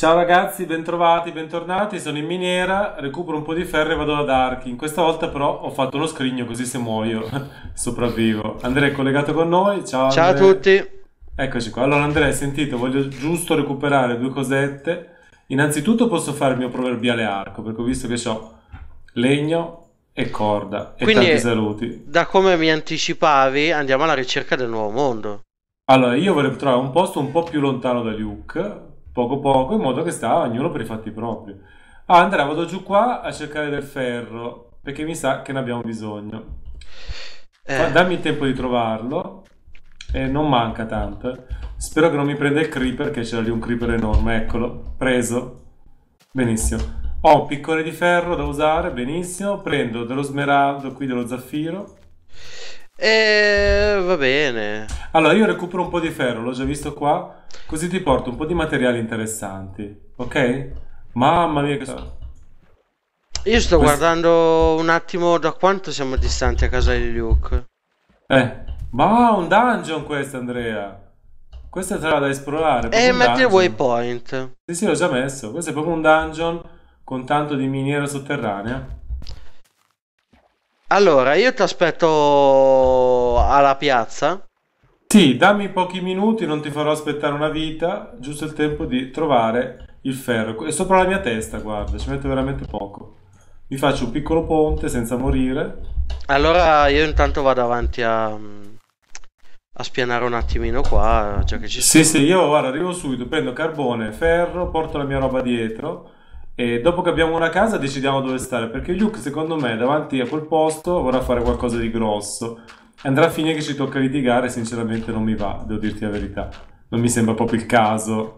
Ciao ragazzi, bentrovati, bentornati, sono in miniera, recupero un po' di ferro e vado da Darkim. Questa volta però ho fatto uno scrigno, così se muoio sopravvivo. Andrea è collegato con noi, ciao. Ciao Andrea. A tutti. Eccoci qua. Allora Andrea, sentite, voglio giusto recuperare due cosette. Innanzitutto posso fare il mio proverbiale arco, perché ho visto che ho legno e corda e quindi, tanti saluti. Da come mi anticipavi, andiamo alla ricerca del nuovo mondo. Allora, io volevo trovare un posto un po' più lontano da Luke, poco poco, in modo che sta ognuno per i fatti propri. Ah, Andrea, vado giù qua a cercare del ferro, perché mi sa che ne abbiamo bisogno. Dammi il tempo di trovarlo, e non manca tanto. Spero che non mi prenda il creeper, che c'era lì un creeper enorme, eccolo, preso. Benissimo. Ho un piccone di ferro da usare, benissimo. Prendo dello smeraldo, qui dello zaffiro. Va bene. Allora io recupero un po' di ferro, l'ho già visto qua. Così ti porto un po' di materiali interessanti. Ok? Mamma mia che... Io sto guardando un attimo da quanto siamo distanti a casa di Luke. Ma un dungeon questo, Andrea. Questa te la da esplorare. E metti il waypoint. Sì sì, l'ho già messo. Questo è proprio un dungeon con tanto di miniera sotterranea. Allora, io ti aspetto alla piazza. Sì, dammi pochi minuti, non ti farò aspettare una vita, giusto il tempo di trovare il ferro. È sopra la mia testa, guarda, ci metto veramente poco. Mi faccio un piccolo ponte senza morire. Allora io intanto vado avanti a spianare un attimino qua, già che ci sono. Sì, sì, io guarda, arrivo subito, prendo carbone, ferro, porto la mia roba dietro. E dopo che abbiamo una casa decidiamo dove stare, perché Luke secondo me davanti a quel posto vorrà fare qualcosa di grosso. Andrà a fine che ci tocca litigare, sinceramente non mi va, devo dirti la verità. Non mi sembra proprio il caso.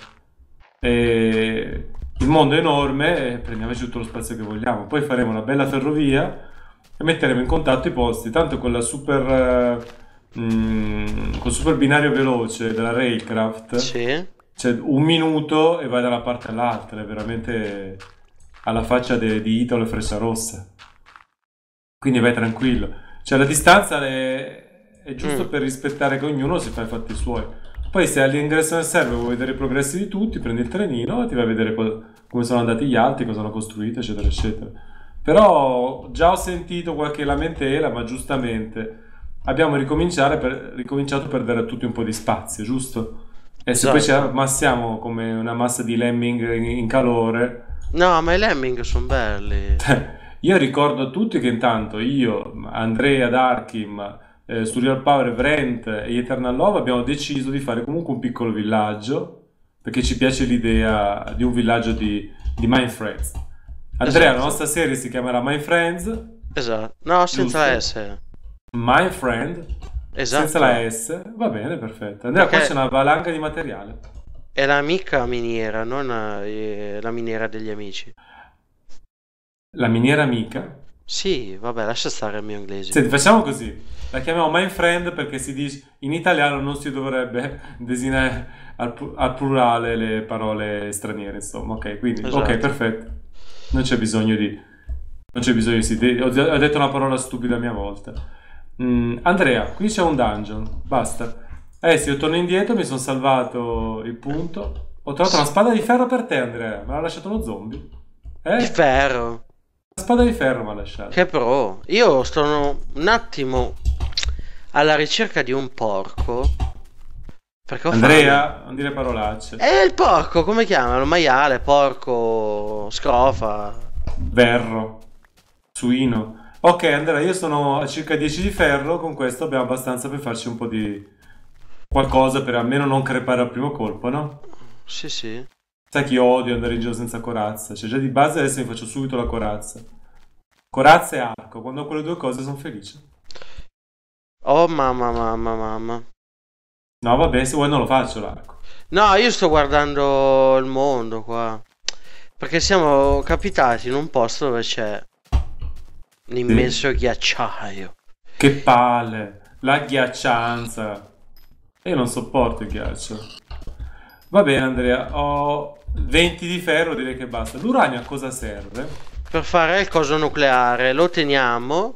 E... il mondo è enorme, prendiamoci tutto lo spazio che vogliamo. Poi faremo una bella ferrovia e metteremo in contatto i posti. Tanto con la super... col super binario veloce della Railcraft... Sì. Cioè, un minuto e vai da una parte all'altra, è veramente alla faccia di Italo e Frecciarossa. Quindi vai tranquillo. Cioè, la distanza è giusto per rispettare che ognuno si fa i fatti suoi. Poi se all'ingresso del server vuoi vedere i progressi di tutti, prendi il trenino e ti vai a vedere come sono andati gli altri, cosa hanno costruito, eccetera, eccetera. Però già ho sentito qualche lamentela, ma giustamente abbiamo ricominciato a perdere tutti un po' di spazio, giusto? E se poi ci ammassiamo come una massa di lemming in calore. No, ma i lemming sono belli. Io ricordo a tutti che intanto io, Andrea Darkim, Surreal Power, Vrent e Eternal Love abbiamo deciso di fare comunque un piccolo villaggio, perché ci piace l'idea di un villaggio di Minefriend. Andrea, esatto. La nostra serie si chiamerà Minefriend. Esatto. No, senza giusto? S. Minefriend. Esatto. Senza la S, va bene, perfetto. Andrea, qua c'è una valanga di materiale. È l'amica miniera, non la miniera degli amici. La miniera amica? Sì, vabbè, lascia stare il mio inglese. Senti, facciamo così. La chiamiamo Minefriend perché si dice in italiano non si dovrebbe designare al plurale le parole straniere, insomma. Ok, quindi, esatto. Ok, perfetto. Non c'è bisogno di... non c'è bisogno di... ho detto una parola stupida a mia volta. Andrea, qui c'è un dungeon, basta. Sì, io torno indietro, mi sono salvato il punto. Ho trovato una spada di ferro per te, Andrea. Me l'ha lasciato lo zombie. Di ferro? La spada di ferro mi ha lasciato. Che pro. Io sono un attimo alla ricerca di un porco. Perché ho Andrea, fame. Non dire parolacce. Il porco, come chiamano? Maiale, porco, scrofa. Verro, suino. Ok Andrea, io sono a circa 10 di ferro, con questo abbiamo abbastanza per farci un po' di qualcosa per almeno non crepare al primo colpo, no? Sì, sì. Sai che io odio andare in giro senza corazza, cioè già di base adesso mi faccio subito la corazza. Corazza e arco, quando ho quelle due cose sono felice. Oh mamma mamma mamma. No vabbè, se vuoi non lo faccio l'arco. No, io sto guardando il mondo qua, perché siamo capitati in un posto dove c'è un immenso ghiacciaio. Che palle, la ghiaccianza. Io non sopporto il ghiaccio. Va bene Andrea, ho 20 di ferro, direi che basta. L'uranio a cosa serve? Per fare il coso nucleare, lo teniamo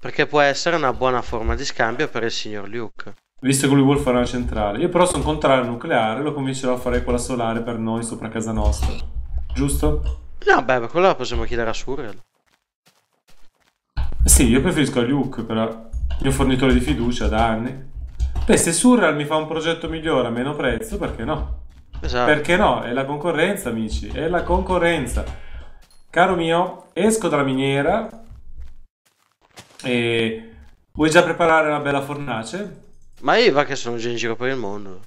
perché può essere una buona forma di scambio per il signor Luke. Visto che lui vuole fare una centrale. Io però sono contrario al nucleare, lo comincerò a fare quella solare per noi sopra casa nostra. Giusto? No, beh, ma quella la possiamo chiedere a Surreal. Sì, io preferisco a Luke, però mio fornitore di fiducia da anni. Beh, se Surreal mi fa un progetto migliore a meno prezzo, perché no? Esatto. Perché no? È la concorrenza, amici, è la concorrenza. Caro mio, esco dalla miniera e... Vuoi già preparare una bella fornace? Ma io va che sono già in giro per il mondo.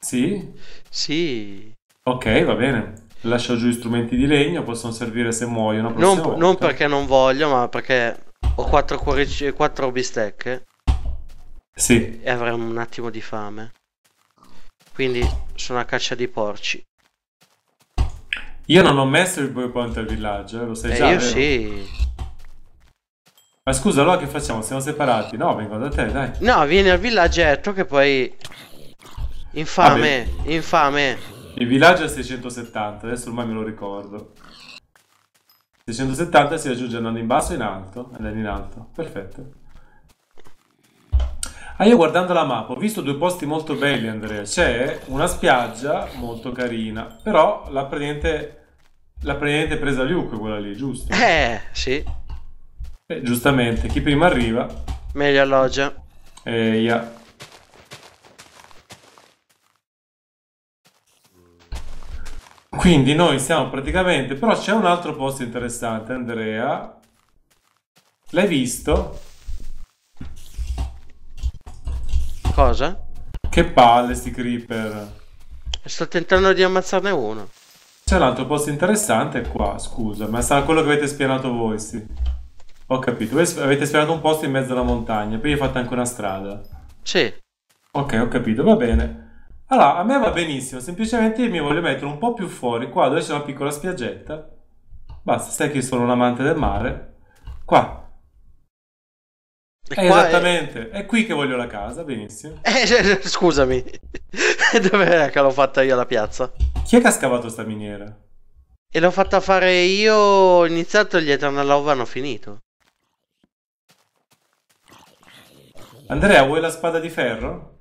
Sì? Sì. Ok, va bene. Lascio giù gli strumenti di legno, possono servire se muoiono. Non perché non voglio, ma perché ho 4 bistecche. Sì. E avremo un attimo di fame. Quindi sono a caccia di porci. Io non ho messo il boypoint al villaggio, lo sai già, io vero? Sì. Ma scusa, allora che facciamo? Siamo separati? No, vengo da te, dai. No, vieni al villaggetto che poi... Infame, ah, infame. Il villaggio è 670, adesso ormai me lo ricordo. 670 si raggiunge andando in basso e in alto. Andando in alto, perfetto. Ah, io guardando la mappa ho visto due posti molto belli, Andrea. C'è una spiaggia molto carina, però l'ha praticamente presa Luke quella lì, giusto? Sì. Giustamente, chi prima arriva meglio alloggia. Yeah. Quindi noi siamo praticamente... Però c'è un altro posto interessante, Andrea. L'hai visto? Cosa? Che palle sti creeper. Sto tentando di ammazzarne uno. C'è un altro posto interessante qua, scusa. Ma sarà quello che avete spianato voi, sì. Ho capito, voi avete sperato un posto in mezzo alla montagna, poi hai fatto anche una strada. Sì. Ok, ho capito, va bene. Allora, a me va benissimo, semplicemente io mi voglio mettere un po' più fuori, qua dove c'è una piccola spiaggetta. Basta, sai che io sono un amante del mare. Qua. Esattamente, è qui che voglio la casa, benissimo. Scusami, dov'è che l'ho fatta io la piazza? Chi è che ha scavato sta miniera? E l'ho fatta fare io, ho iniziato e gli Eternal Love hanno finito. Andrea, vuoi la spada di ferro?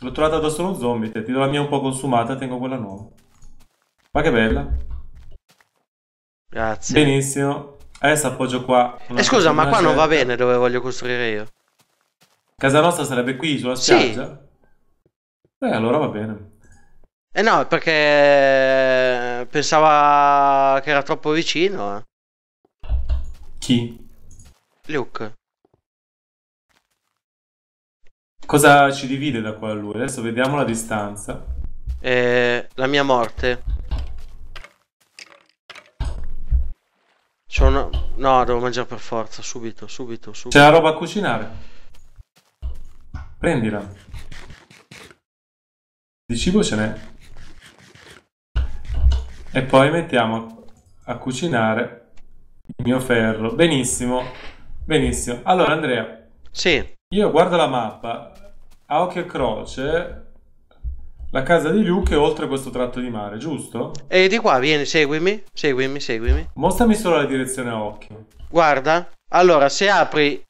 L'ho trovata addosso a uno zombie, ti do la mia un po' consumata, tengo quella nuova. Ma che bella. Grazie. Benissimo. Adesso appoggio qua. Scusa, ma qua non va bene dove voglio costruire io. Casa nostra sarebbe qui, sulla spiaggia? Sì. Allora va bene. Eh no, perché pensava che era troppo vicino. Chi? Luke. Cosa ci divide da qua a lui? Adesso vediamo la distanza. La mia morte. No, devo mangiare per forza, subito, subito, subito. C'è la roba a cucinare. Prendila. Di cibo ce n'è. E poi mettiamo a cucinare il mio ferro. Benissimo, benissimo. Allora, Andrea. Sì. Io guardo la mappa, a occhio e croce, la casa di Luke è oltre questo tratto di mare, giusto? E di qua, vieni, seguimi, seguimi, seguimi. Mostrami solo la direzione a occhio. Guarda, allora se apri,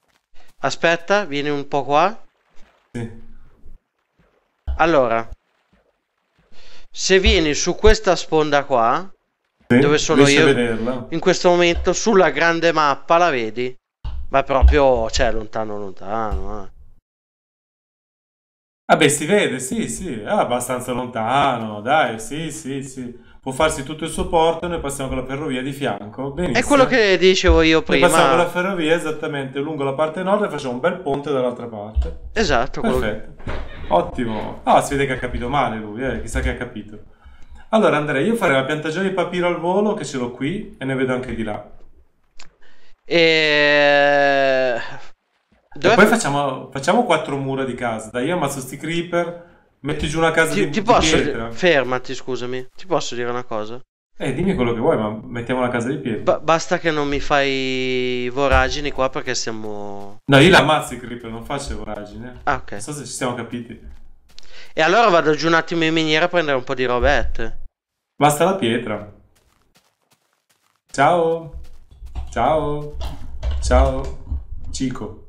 aspetta, vieni un po' qua. Sì. Allora, se vieni su questa sponda qua, sì, dove sono io, vederla. In questo momento sulla grande mappa la vedi. Ma proprio, cioè, lontano, lontano. Ah beh, si vede, sì, sì, abbastanza lontano, dai, sì, sì, sì. Può farsi tutto il suo porto, noi passiamo con la ferrovia di fianco, benissimo. È quello che dicevo io prima. Noi passiamo con la ferrovia esattamente lungo la parte nord e facciamo un bel ponte dall'altra parte. Esatto. Perfetto, quello che... ottimo. Ah, si vede che ha capito male lui, chissà che ha capito. Allora, Andrea, io farei la piantagione di papiro al volo, che ce l'ho qui, e ne vedo anche di là. E poi facciamo 4 mura di casa. Dai, io ammazzo sti creeper. Metti giù una casa di pietra. Fermati, scusami. Ti posso dire una cosa? Dimmi quello che vuoi, ma mettiamo una casa di pietra. Basta che non mi fai voragini qua, perché siamo... No, io l'ammazzo i creeper, non faccio voragini. Ah, ok. Non so se ci siamo capiti. E allora vado giù un attimo in miniera a prendere un po' di robette. Basta la pietra. Ciao. Ciao, ciao, Cico.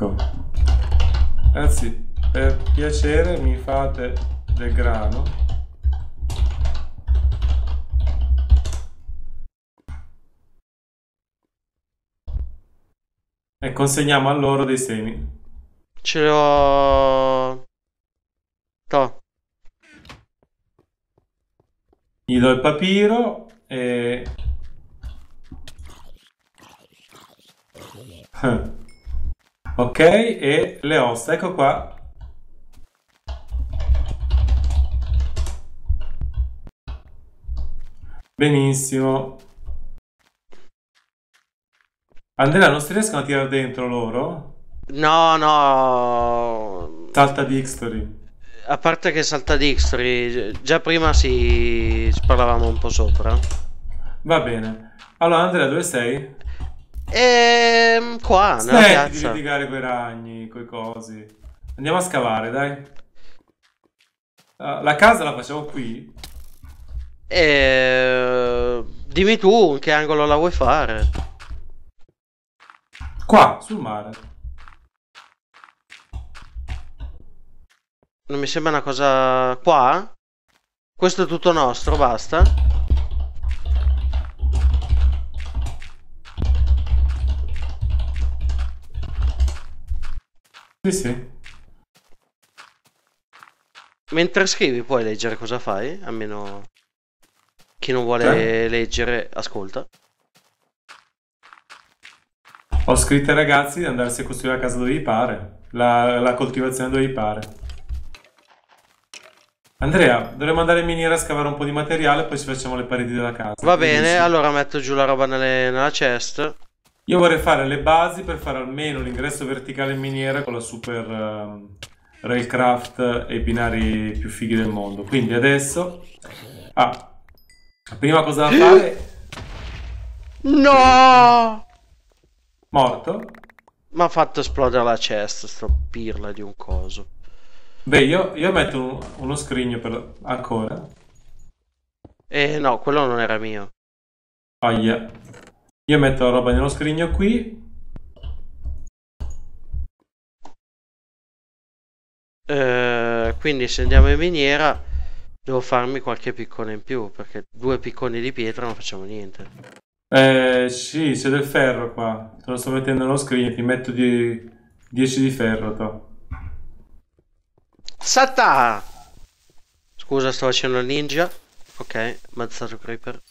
Ecco. Anzi, per piacere mi fate del grano. E consegniamo a loro dei semi. Ce l'ho... To. Gli do il papiro e... Ok, e le ossa, ecco qua. Benissimo. Andrea, non si riescono a tirare dentro loro? No, no. Salta Dixtory. A parte che salta Dixtory, già prima si parlavamo un po' sopra. Va bene. Allora, Andrea, dove sei? Qua, nella piazza. Smetti di litigare coi ragni, coi cosi. Andiamo a scavare, dai. La casa la facciamo qui. Dimmi tu in che angolo la vuoi fare. Qua, sul mare. Non mi sembra una cosa... Qua? Questo è tutto nostro, basta. Sì, sì. Mentre scrivi puoi leggere cosa fai, almeno... Chi non vuole leggere, ascolta. Ho scritto ai ragazzi di andarsi a costruire la casa dove gli pare, la coltivazione dove gli pare. Andrea, dovremmo andare in miniera a scavare un po' di materiale, poi ci facciamo le pareti della casa. Va bene, allora metto giù la roba nella chest. Io vorrei fare le basi per fare almeno l'ingresso verticale in miniera con la super Railcraft e i binari più fighi del mondo. Quindi adesso... Ah, la prima cosa da fare... No! Morto? Ma ha fatto esplodere la chest, stroppirla di un coso. Beh, io metto uno scrigno per... ancora. No, quello non era mio. Ahia. Io metto la roba nello scrigno qui. Quindi se andiamo in miniera... Devo farmi qualche piccone in più, perché due picconi di pietra non facciamo niente. Sì, c'è del ferro qua. Te lo sto mettendo nello screen, ti metto 10 di ferro, to. Satta! Scusa, sto facendo il ninja. Ok, ammazzato il creeper.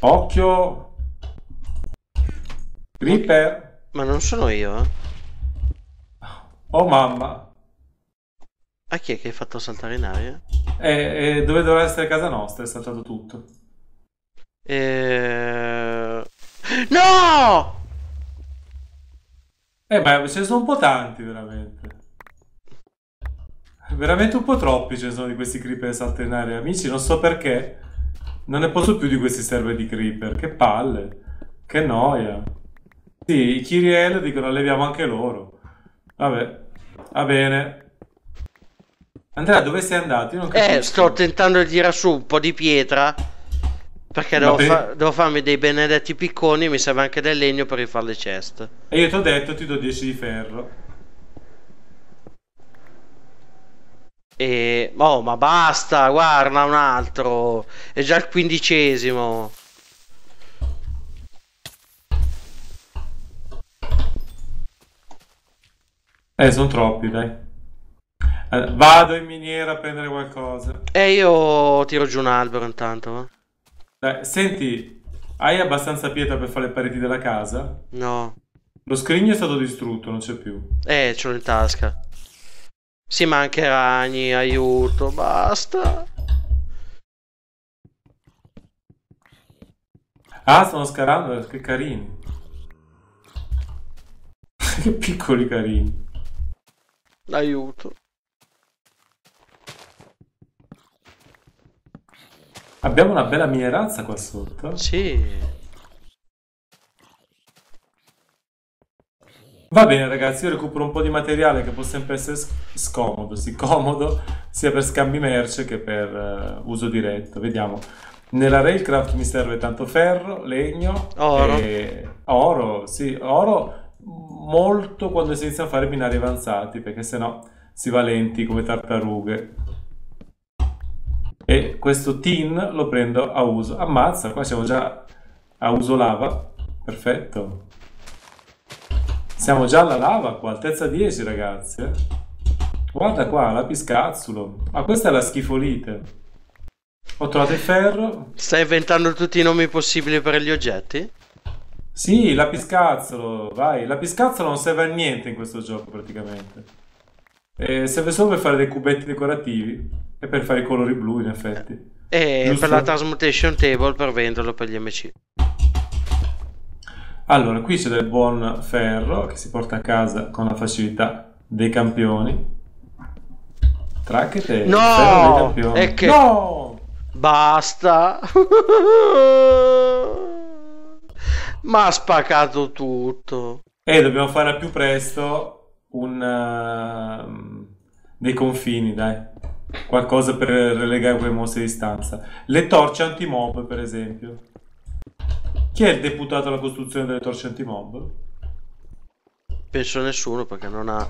Occhio! Creeper! Ma non sono io, eh? Oh mamma! A chi è che hai fatto saltare in aria? Dove doveva essere casa nostra, è saltato tutto. No! Ma ce ne sono un po' tanti, veramente. Veramente un po' troppi ce ne sono di questi creeper che saltano in aria. Amici, non so perché. Non ne posso più di questi server di creeper. Che palle. Che noia. Sì, i Kiriel dicono leviamo anche loro. Vabbè. Va bene. Andrea, dove sei andato? Io non capisco. Sto tentando di tirare su un po' di pietra perché devo farmi dei benedetti picconi e mi serve anche del legno per rifare le chest. E io ti ho detto ti do 10 di ferro. Oh, ma basta, guarda un altro. È già il 15°. Sono troppi, dai. Vado in miniera a prendere qualcosa. Io tiro giù un albero intanto. Dai, senti, hai abbastanza pietra per fare le pareti della casa? No. Lo scrigno è stato distrutto, non c'è più. Ce l'ho in tasca. Sì, ma anche ragni, aiuto, basta. Ah, stanno scarando, che carini. Che piccoli carini. Aiuto. Abbiamo una bella mineranza qua sotto. Sì. Va bene ragazzi, io recupero un po' di materiale che può sempre essere scomodo, sì, comodo sia per scambi merce che per uso diretto. Vediamo. Nella Railcraft mi serve tanto ferro, legno, oro. E oro, sì, oro molto quando si inizia a fare binari avanzati, perché sennò si va lenti come tartarughe. E questo tin lo prendo a uso. Ammazza, qua siamo già a uso lava. Perfetto. Siamo già alla lava qua, altezza 10 ragazzi. Guarda qua, lapiscazzulo. Ma questa è la schifolite. Ho trovato il ferro. Stai inventando tutti i nomi possibili per gli oggetti? Sì, lapiscazzolo, vai. Lapiscazzolo non serve a niente in questo gioco praticamente. Serve solo per fare dei cubetti decorativi e per fare i colori blu in effetti. E giusto? Per la transmutation table per venderlo per gli MC. Allora, qui c'è del buon ferro che si porta a casa con la facilità dei campioni. Tracchete, ferro dei campioni. Che... No! Basta. Ma ha spaccato tutto. E dobbiamo fare a più presto un dei confini, dai. Qualcosa per relegare quei mostri di stanza. Le torce antimob, per esempio. Chi è il deputato alla costruzione delle torce antimob? Penso nessuno, perché non ha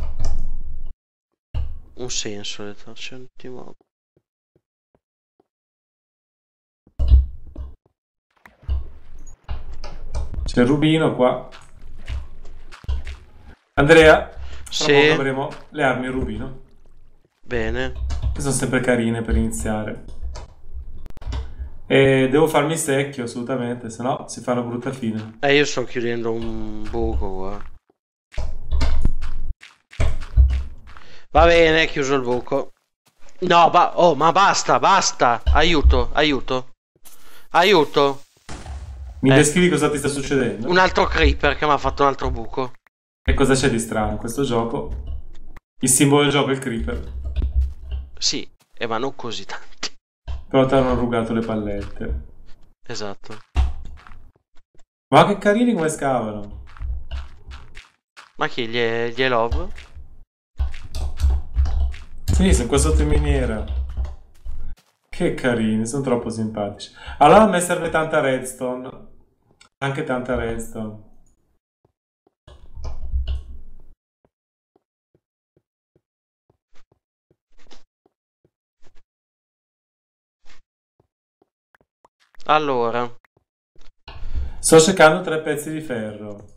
un senso le torce antimob. C'è Rubino qua. Andrea, sì. Tra poco avremo le armi Rubino. Bene. Che sono sempre carine per iniziare. E devo farmi secchio assolutamente, sennò si fa una brutta fine. Io sto chiudendo un buco qua. Va bene, chiuso il buco. No, oh, ma basta, basta. Aiuto, aiuto. Aiuto. Mi descrivi cosa ti sta succedendo? Un altro creeper che mi ha fatto un altro buco. E cosa c'è di strano in questo gioco? Il simbolo del gioco è il creeper. Sì, ma non così tanti. Però ti hanno rugato le pallette. Esatto. Ma che carini come scavano. Ma chi? Gli love? Sì, sono qua sotto in miniera. Che carini, sono troppo simpatici. Allora a me serve tanta redstone. Anche tanta redstone. Allora, sto cercando 3 pezzi di ferro.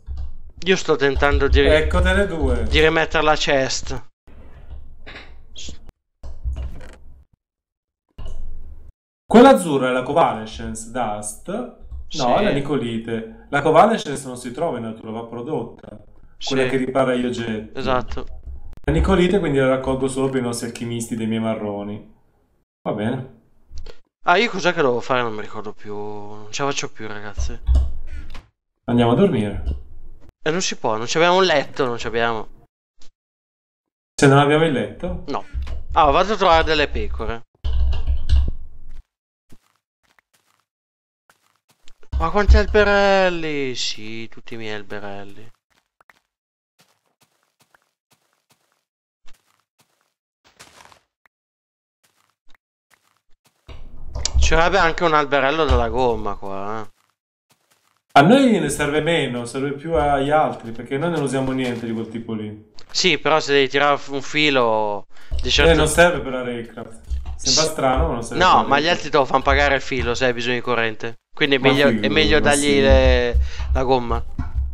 Io sto tentando di ecco delle due. Di rimettere la chest. Quella azzurra è la Covalescence Dust. No, è la Nicolite. La Covalescence non si trova in natura, va prodotta. Quella che ripara gli oggetti. Esatto. La Nicolite quindi la raccolgo solo per i nostri alchimisti dei miei marroni. Va bene. Ah, io cos'è che dovevo fare? Non mi ricordo più. Non ce la faccio più, ragazzi. Andiamo a dormire. E non si può, non abbiamo un letto, non abbiamo. Se non abbiamo il letto? No. Ah, vado a trovare delle pecore. Ma quanti alberelli? Sì, tutti i miei alberelli. C'avrebbe anche un alberello della gomma qua. A noi ne serve meno, serve più agli altri, perché noi non usiamo niente di quel tipo lì. Sì, però se devi tirare un filo di certo... non serve per la Railcraft. Sembra strano, ma non serve. No, ma gli altri te lo fanno pagare il filo se hai bisogno di corrente. Quindi è meglio dargli la gomma.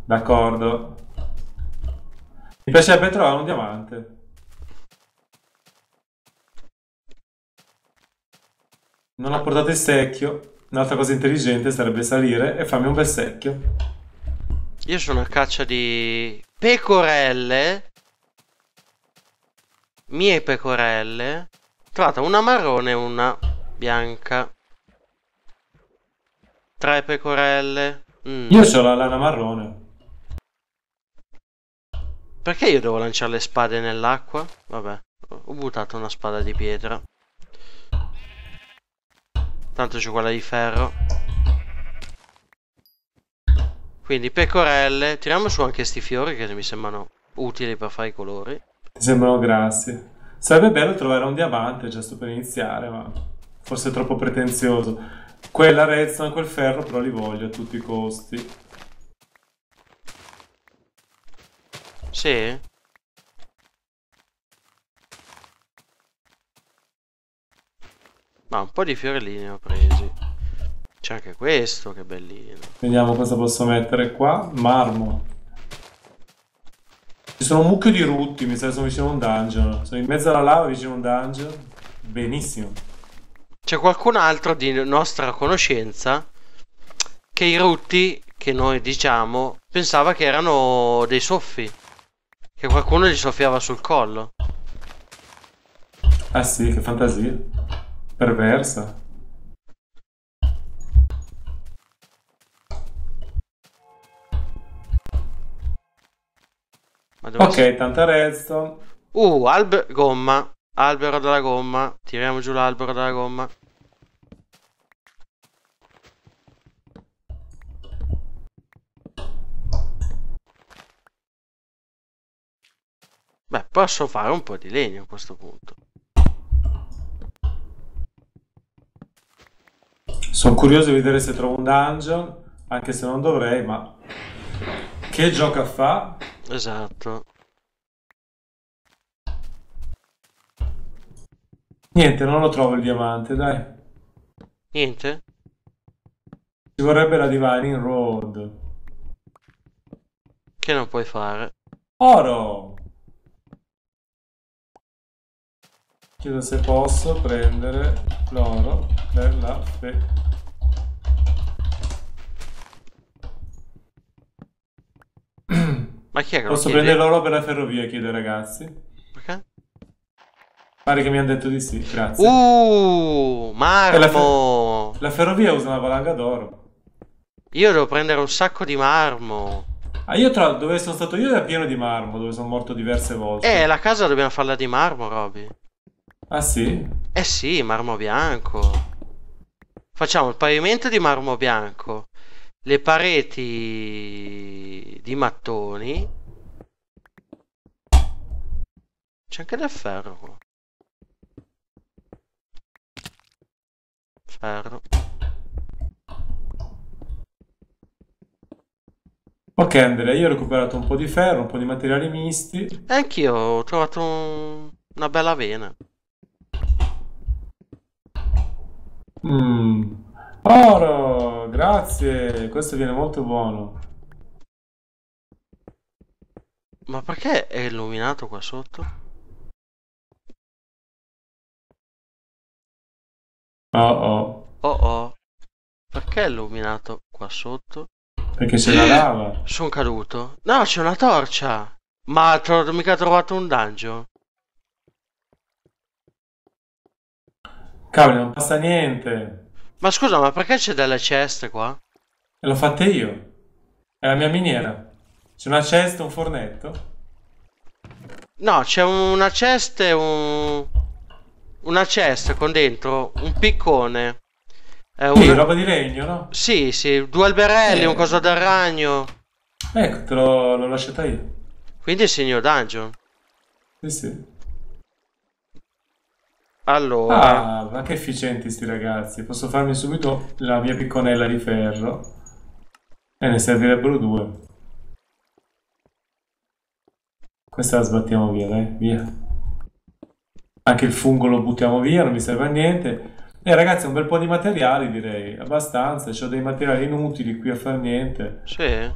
D'accordo. Mi piacerebbe trovare un diamante. Non ho portato il secchio. Un'altra cosa intelligente sarebbe salire e farmi un bel secchio. Io sono a caccia di pecorelle. Mie pecorelle. Ho trovato una marrone e una bianca. 3 pecorelle. Io ho la lana marrone. Perché io devo lanciare le spade nell'acqua? Vabbè, ho buttato una spada di pietra. Tanto c'è quella di ferro. Quindi pecorelle. Tiriamo su anche sti fiori che mi sembrano utili per fare i colori. Ti sembrano grassi. Sarebbe bello trovare un diamante giusto per iniziare, ma forse è troppo pretenzioso. Quella redstone, quel ferro però li voglio a tutti i costi. Sì? Ma un po' di fiorellini ho presi. C'è anche questo, che bellino. Vediamo cosa posso mettere qua. Marmo. Ci sono un mucchio di rutti, mi sa che sono vicino a un dungeon. Sono in mezzo alla lava vicino a un dungeon. Benissimo. C'è qualcun altro di nostra conoscenza che i rutti, che noi diciamo, pensava che erano dei soffi. Che qualcuno gli soffiava sul collo. Ah sì, che fantasia. Perversa. Ok, tanta redstone. Gomma. Albero della gomma. Tiriamo giù l'albero della gomma. Beh, posso fare un po' di legno a questo punto. Sono curioso di vedere se trovo un dungeon, anche se non dovrei, ma... Che gioca fa? Esatto. Niente, non lo trovo il diamante, dai. Niente? Ci vorrebbe la Divining Road. Che non puoi fare. Oro! Chiedo se posso prendere l'oro per la fe... Ma chi è che posso prendere l'oro per la ferrovia, chiedo, ragazzi. Perché? Pare che mi hanno detto di sì, grazie. Marmo! La ferrovia usa una valanga d'oro. Io devo prendere un sacco di marmo. Ah, io tra dove sono stato io era pieno di marmo, dove sono morto diverse volte. La casa dobbiamo farla di marmo, Roby. Ah sì? Eh sì, marmo bianco. Facciamo il pavimento di marmo bianco, le pareti di mattoni. C'è anche del ferro qua. Ferro. Ok Andrea, io ho recuperato un po' di ferro, un po' di materiali misti. E anch'io ho trovato una bella avena. Oro, grazie, questo viene molto buono. Ma perché è illuminato qua sotto? Perché è illuminato qua sotto? Perché c'è la lava. Sono caduto. No, c'è una torcia. Ma mica ho trovato un dungeon. Cavolo, non passa niente. Ma scusa, ma perché c'è delle ceste qua? L'ho fatta io. È la mia miniera. C'è una cesta, un fornetto? No, c'è una cesta e un... Una cesta con dentro un piccone. Sì, roba di legno, no? Sì, sì, due alberelli, un coso del ragno. Ecco, te l'ho lasciata io. Quindi è signor Dungeon. Sì, sì. Allora, ma che efficienti sti ragazzi. Posso farmi subito la mia picconella di ferro. E ne servirebbero due. Questa la sbattiamo via, dai, via. Anche il fungo lo buttiamo via, non mi serve a niente. E ragazzi, un bel po' di materiali, direi. Abbastanza, c'ho dei materiali inutili qui a far niente. Sì.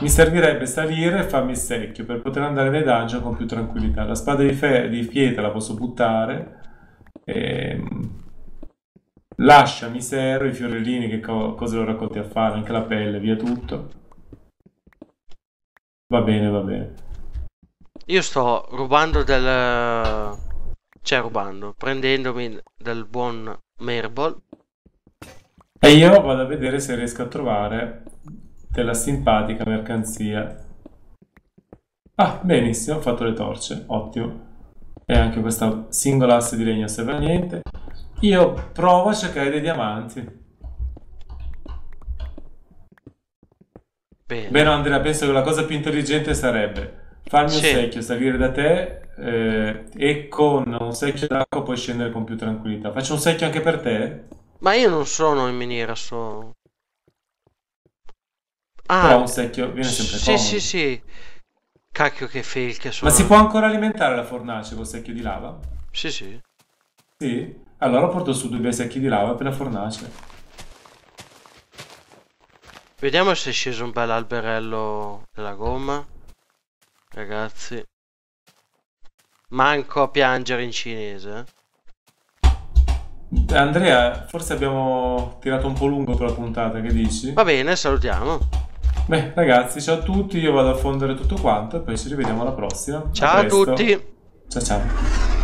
Mi servirebbe salire e farmi il secchio per poter andare nei dungeon con più tranquillità. La spada di pietra la posso buttare. L'ascia mi serve, i fiorellini, che cosa l'ho raccolti a fare, anche la pelle, via tutto. Va bene, va bene. Io sto rubando del... Cioè rubando, prendendomi del buon Merbol. E io vado a vedere se riesco a trovare... della simpatica mercanzia. Ah, benissimo, ho fatto le torce, ottimo. E anche questa singola asse di legno serve a niente. Io provo a cercare dei diamanti. Bene, bene Andrea, penso che la cosa più intelligente sarebbe farmi un secchio, salire da te e con un secchio d'acqua puoi scendere con più tranquillità. Faccio un secchio anche per te? Ma io non sono in miniera, so. Ah, però un secchio viene sempre comodo. Sì, sì, sì. Cacchio che fail che sono. Ma si può ancora alimentare la fornace col secchio di lava? Sì, sì. Sì? Allora porto su 2 bei secchi di lava per la fornace. Vediamo se è sceso un bel alberello della gomma. Ragazzi, manco a piangere in cinese. Andrea, forse abbiamo tirato un po' lungo per la puntata, che dici? Va bene, salutiamo. Beh ragazzi, ciao a tutti, io vado a fondere tutto quanto e poi ci rivediamo alla prossima. Ciao a tutti. Ciao ciao.